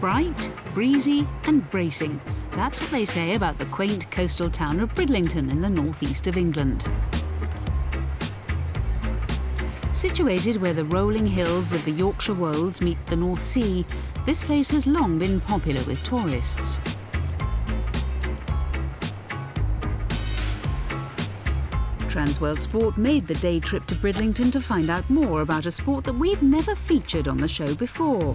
Bright, breezy and bracing. That's what they say about the quaint coastal town of Bridlington in the northeast of England. Situated where the rolling hills of the Yorkshire Wolds meet the North Sea, this place has long been popular with tourists. Trans World Sport made the day trip to Bridlington to find out more about a sport that we've never featured on the show before.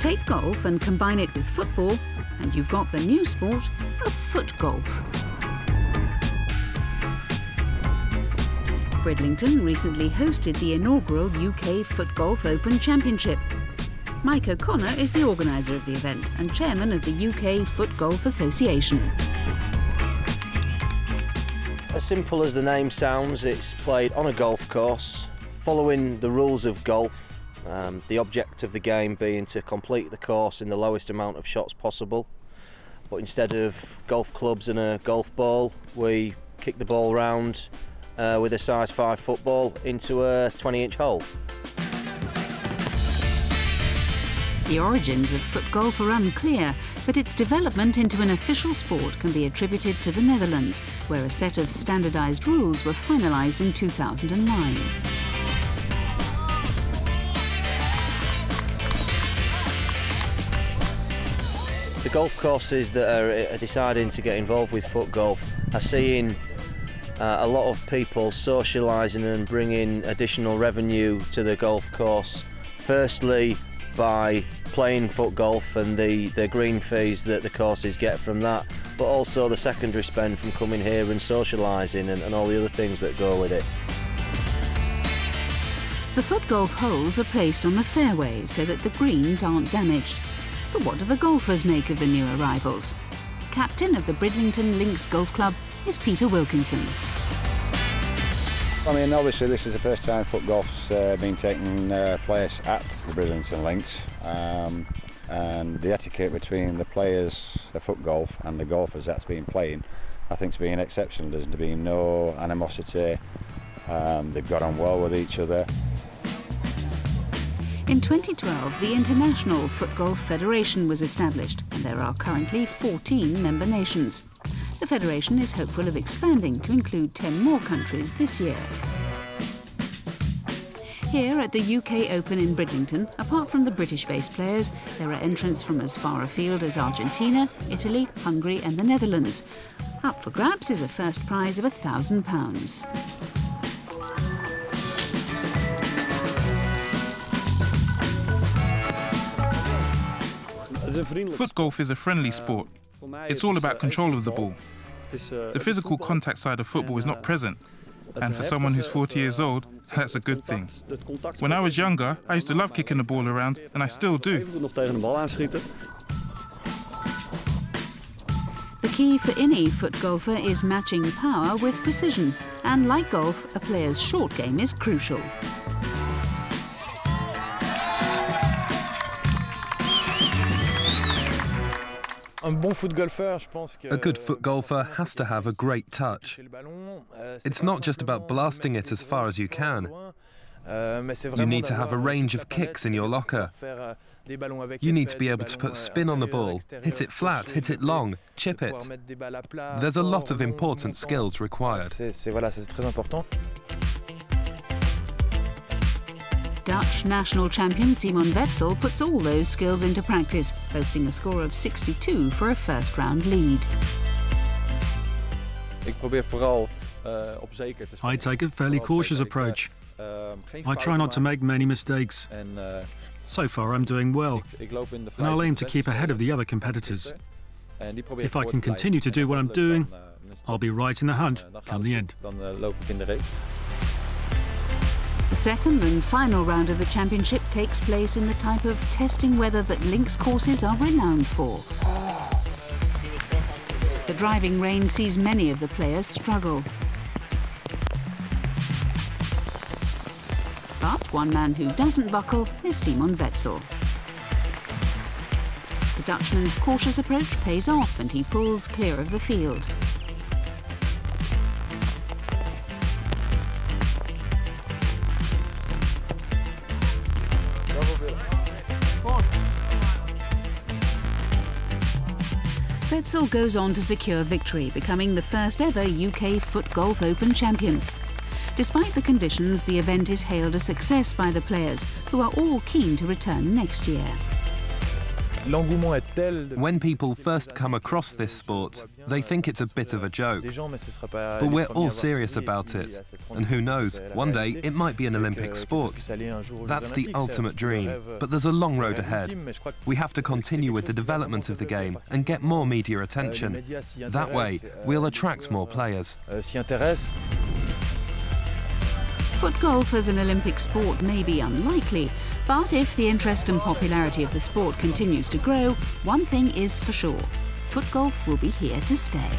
Take golf and combine it with football, and you've got the new sport of foot golf. Bridlington recently hosted the inaugural UK Foot Golf Open Championship. Mike O'Connor is the organiser of the event and chairman of the UK Foot Golf Association. As simple as the name sounds, it's played on a golf course, following the rules of golf, the object of the game being to complete the course in the lowest amount of shots possible. But instead of golf clubs and a golf ball, we kick the ball round with a size 5 football into a 20-inch hole. The origins of foot golf are unclear, but its development into an official sport can be attributed to the Netherlands, where a set of standardised rules were finalised in 2009. The golf courses that are deciding to get involved with foot golf are seeing a lot of people socialising and bringing additional revenue to the golf course. Firstly, by playing foot golf and the green fees that the courses get from that, but also the secondary spend from coming here and socialising and all the other things that go with it. The foot golf holes are placed on the fairways so that the greens aren't damaged. But what do the golfers make of the new arrivals? Captain of the Bridlington Links Golf Club is Peter Wilkinson. I mean, obviously this is the first time foot golf's been taking place at the Bridlington Links, and the etiquette between the players of foot golf and the golfers that's been playing, I think, has been exceptional. There's been no animosity, they've got on well with each other. In 2012, the International Footgolf Federation was established, and there are currently 14 member nations. The Federation is hopeful of expanding to include 10 more countries this year. Here at the UK Open in Bridlington, apart from the British-based players, there are entrants from as far afield as Argentina, Italy, Hungary and the Netherlands. Up for grabs is a first prize of £1,000. Footgolf is a friendly sport. It's all about control of the ball. The physical contact side of football is not present, and for someone who's 40 years old, that's a good thing. When I was younger, I used to love kicking the ball around, and I still do. The key for any foot golfer is matching power with precision, and like golf, a player's short game is crucial. A good foot golfer has to have a great touch. It's not just about blasting it as far as you can. You need to have a range of kicks in your locker. You need to be able to put spin on the ball, hit it flat, hit it long, chip it. There's a lot of important skills required. Dutch national champion Simon Wetzel puts all those skills into practice, boasting a score of 62 for a first-round lead. I take a fairly cautious approach. I try not to make many mistakes. So far I'm doing well, and I'll aim to keep ahead of the other competitors. If I can continue to do what I'm doing, I'll be right in the hunt come the end. The second and final round of the championship takes place in the type of testing weather that links courses are renowned for. The driving rain sees many of the players struggle. But one man who doesn't buckle is Simon Wetzel. The Dutchman's cautious approach pays off and he pulls clear of the field. Wetzel goes on to secure victory, becoming the first ever UK Foot Golf Open champion. Despite the conditions, the event is hailed a success by the players, who are all keen to return next year. When people first come across this sport, they think it's a bit of a joke. But we're all serious about it. And who knows, one day it might be an Olympic sport. That's the ultimate dream. But there's a long road ahead. We have to continue with the development of the game and get more media attention. That way, we'll attract more players. Foot golf as an Olympic sport may be unlikely, but if the interest and popularity of the sport continues to grow, one thing is for sure: foot golf will be here to stay.